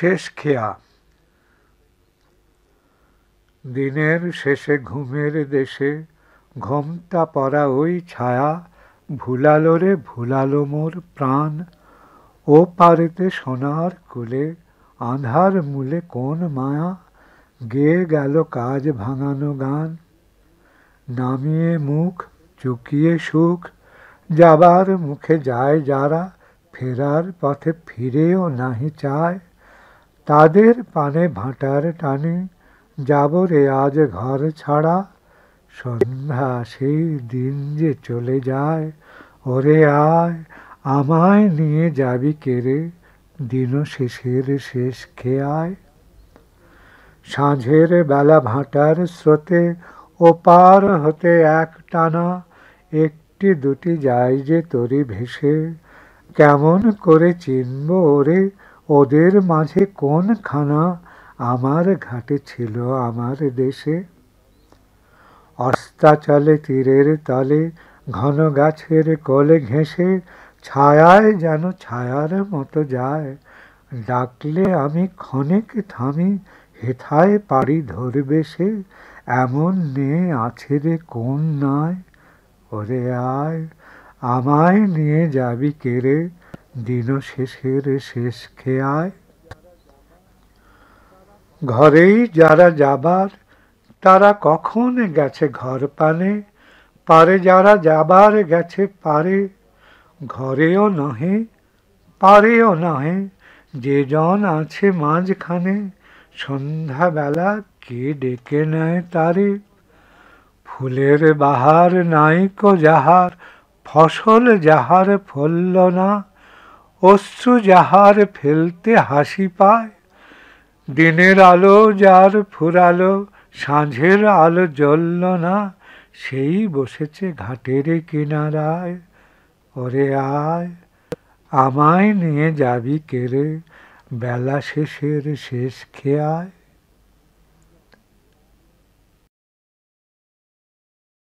शेष খেয়া দিনের শেষে ঘুমের দেশে ঘোমটা পরা ওই ছায়া ভুলালো রে ভুলালো মোর প্রাণ ও পারেতে সোনার কোলে আঁধার মূলে কোন মায়া গেয়ে গেল কাজ ভাঙানো গান নামিয়ে মুখ চুকিয়ে সুখ যাবার মুখে যায় যারা ফেরার পথে ফিরেও নাহি চায় তাদের পানে ভাঁটার টানে যাব রে আজ ঘর ছাড়া সন্ধ্যা সেই দিন যে চলে যায় ওরে আয় আমায় নিয়ে যাবি কেড়ে দিন শেষের শেষ খেয়ায় সাঁঝের বেলা ভাঁটার স্রোতে ওপার হতে এক টানা একটি দুটি যায় যে তরি ভেসে কেমন করে চিনব ওরে ওদের মাঝে কোনখানা আমার ঘাটে ছিল আমার দেশে অস্তাচলে তীরের তলে ঘন গাছের কোলে ঘেঁষে ছায়ায় যেন ছায়ার মতো যায় ডাকলে আমি ক্ষণেক থামি হেথায় পাড়ি ধরবে সে এমন নিয়ে আছে রে কোন নয় ওরে আয় আমায় নিয়ে যাবি কেড়ে দিন শেষের শেষ খেয়ায় ঘরেই যারা যাবার তারা কখন গেছে ঘর পানে পারে যারা যাবার গেছে পারে ঘরেও নহে পারেও নহে যে জন আছে মাঝখানে সন্ধ্যাবেলা কে ডেকে নেয় তারে ফুলের বাহার নাইকো যাহার ফসল যাহার ফলল না অশ্রু যাহার ফেলতে হাসি পায় দিনের আলো যার ফুরালো সাঁঝের আলো জ্বলল না সেই বসেছে ঘাটের কিনারায় ওরে আয় আমায় নিয়ে যাবি কেড়ে বেলা শেষের শেষ খেয়ায়।